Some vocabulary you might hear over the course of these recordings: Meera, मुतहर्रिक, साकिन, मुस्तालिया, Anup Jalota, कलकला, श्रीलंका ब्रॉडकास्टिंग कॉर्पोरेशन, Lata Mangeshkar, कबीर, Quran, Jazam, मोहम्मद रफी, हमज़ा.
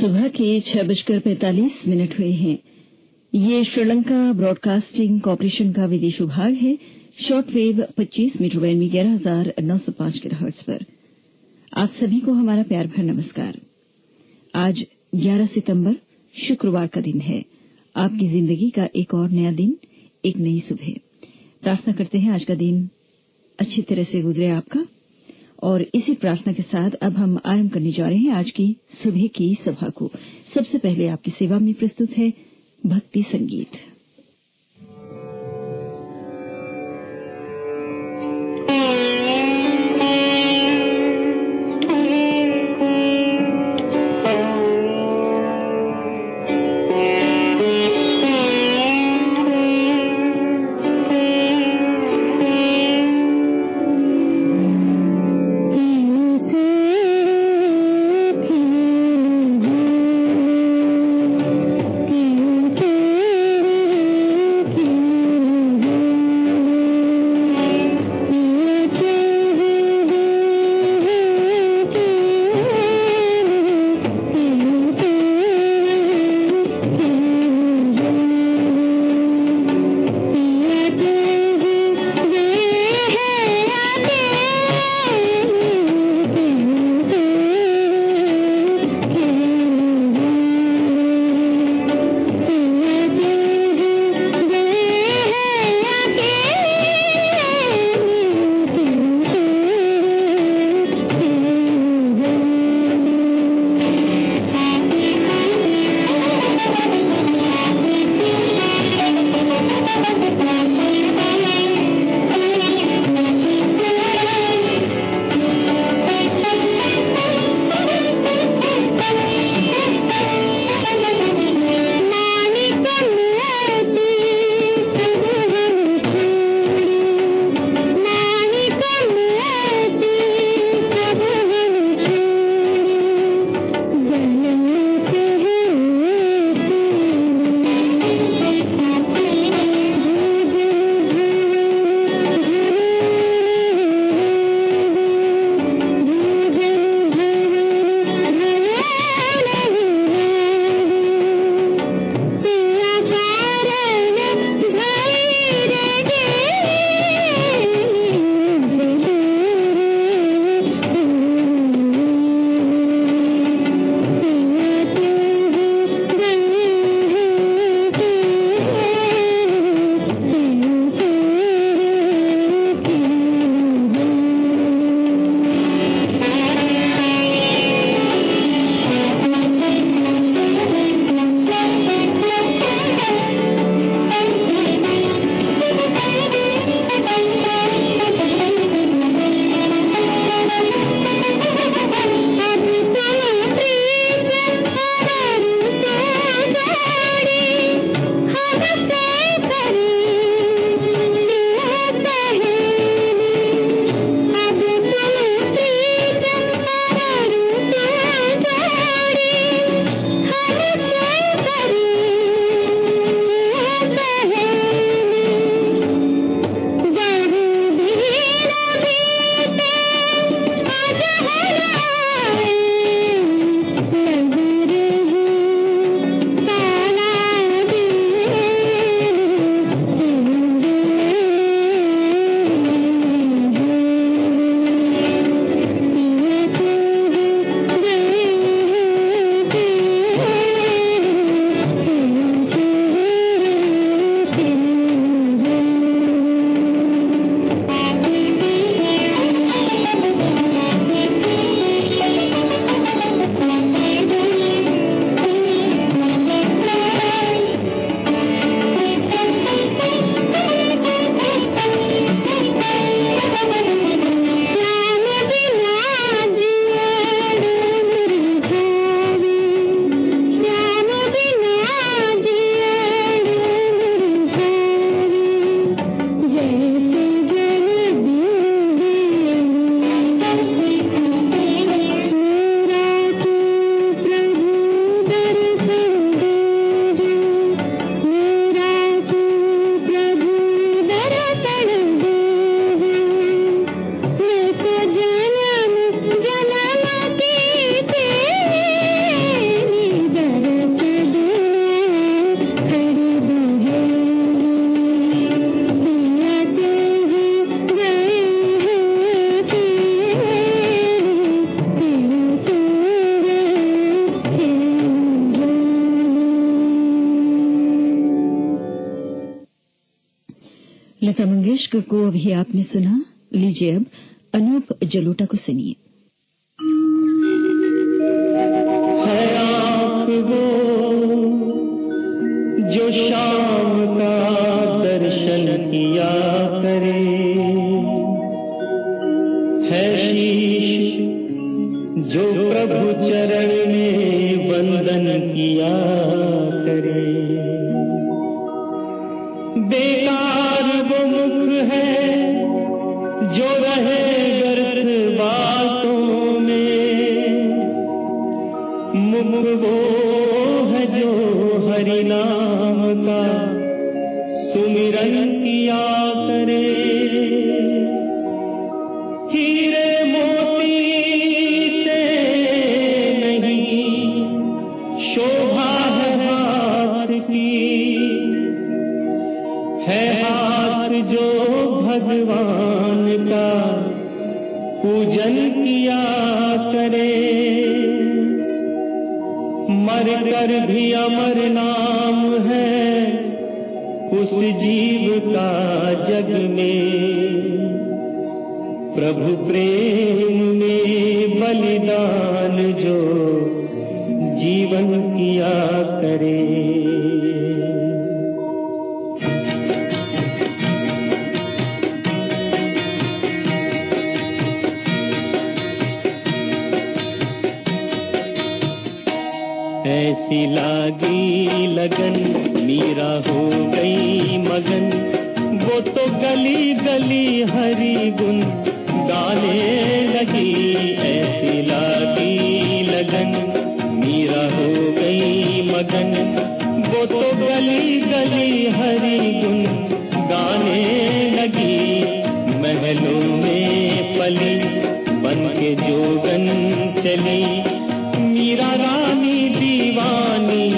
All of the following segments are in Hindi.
सुबह के 6:45 हुए हैं। ये श्रीलंका ब्रॉडकास्टिंग कॉर्पोरेशन का विदेश विभाग है। शॉर्टवेव 25 मीटर बैंड में 11,905 किलोहर्ट्ज पर। आप सभी को हमारा प्यार भरा नमस्कार। आज 11 सितंबर शुक्रवार का दिन है। आपकी जिंदगी का एक और नया दिन, एक नई सुबह। प्रार्थना करते हैं आज का दिन अच्छी तरह से गुजरे आपका, और इसी प्रार्थना के साथ अब हम आरंभ करने जा रहे हैं आज की सुबह की सभा को। सबसे पहले आपकी सेवा में प्रस्तुत है भक्ति संगीत। लता मंगेशकर को अभी आपने सुना। लीजिए अब अनूप जलोटा को सुनिए। जो शाम का दर्शन किया करे है शीश जो प्रभु चरण में वंदन किया करे। बेकार वो मुख है जो रहे गर्द बातों में, मुख वो है जो हरि नाम का सुमिरन किया करे। हीरे मोती से नहीं शोभा है हाथ की, है हाथ जो भगवान का पूजन किया करे। मर कर भी अमर नाम है उस जीव का जग में, प्रभु प्रेम में बलिदान जो जीवन किया करे। ऐसी लागी लगन मीरा हो गई मगन, वो तो गली गली हरि गुन गाने लगी। ऐसी लागी लगन मीरा हो गई मगन, वो तो गली गली हरि गुन गाने लगी। महलों में पली बन के जोगन चली, मीरा रानी दीवानी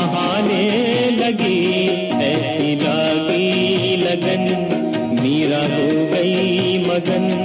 कहने लगी। ऐसी लागी लगन मीरा हो गई मगन।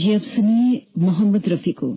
लीजिए अब सुनिए मोहम्मद रफी को।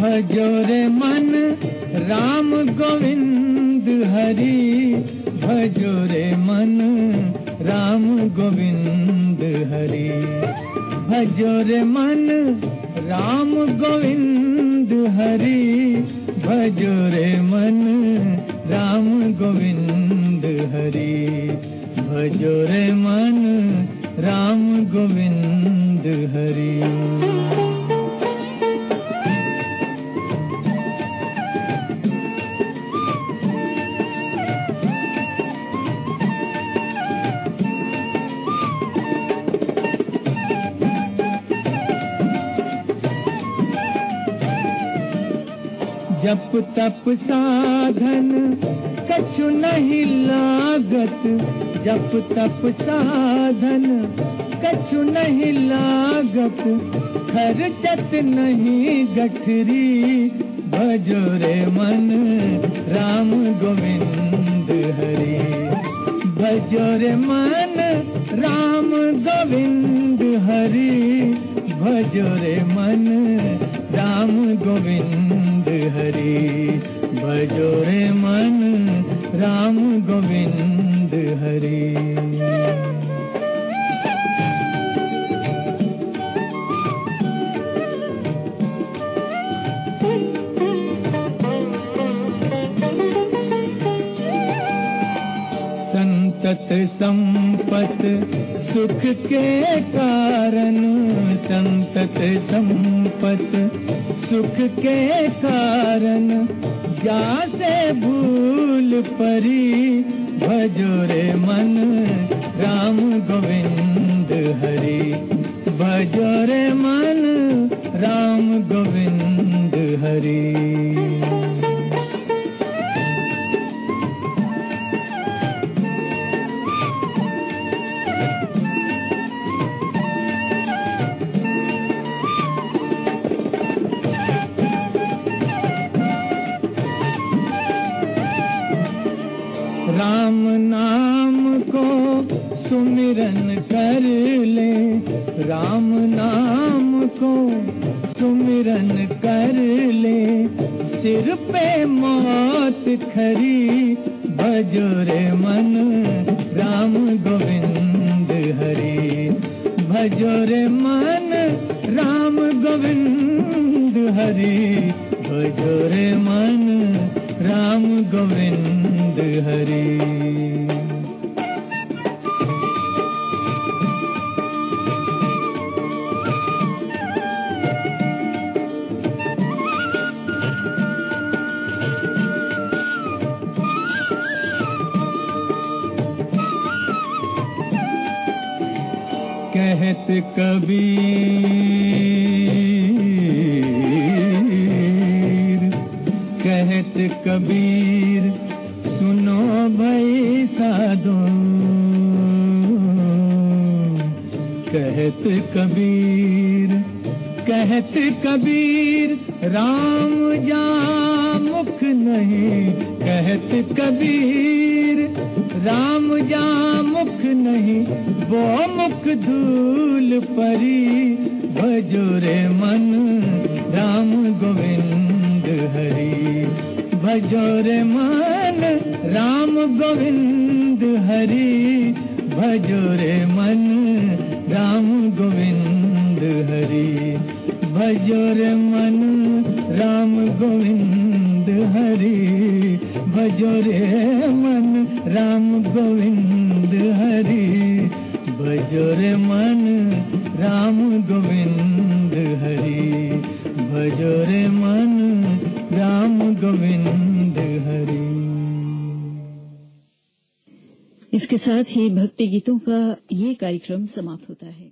भजोरे मन राम गोविंद हरि, भजोरे मन राम गोविंद हरि, भजोरे मन राम गोविंद हरि, भजोरे मन राम गोविंद हरि, भजोरे मन राम गोविंद हरि। जप तप साधन कछु नहीं लागत, जप तप साधन कछु नहीं लागत, खर्चत नहीं गठरी, भजोरे मन राम गोविंद हरि, भजोरे मन राम गोविंद हरि, भजोरे मन राम गोविंद हरि, भजोरे मन राम गोविंद हरि। संतत संपत सुख के कारण, संतत संपत सुख के कारण, जा से भूल परी, भजोरे मन राम गोविंद हरि, भजोरे मन राम गोविंद हरि। राम नाम को सुमिरन कर ले, राम नाम को सुमिरन कर ले, सिर पे मौत खरी, भजोरे मन राम गोविंद हरि, भजोरे मन राम गोविंद हरि, भजोरे मन राम गोविंद हरि। कहत कबीर, कहत कबीर सुनो भई साधो, कहत कबीर, कहत कबीर राम जा मुख नहीं, कहत कबीर राम जा मुख नहीं, वो मुख धूल परी, भजोरे मन राम गोविंद हरि, भजोरे मन राम गोविंद हरि, भजोरे मन राम गोविंद हरि, भजोरे मन राम गोविंद हरि, भजोरे मन राम गोविंद हरि, भजोरे मन राम गोविंद हरि, भजोरे मन राम गोविंद हरि। इसके साथ ही भक्ति गीतों का ये कार्यक्रम समाप्त होता है।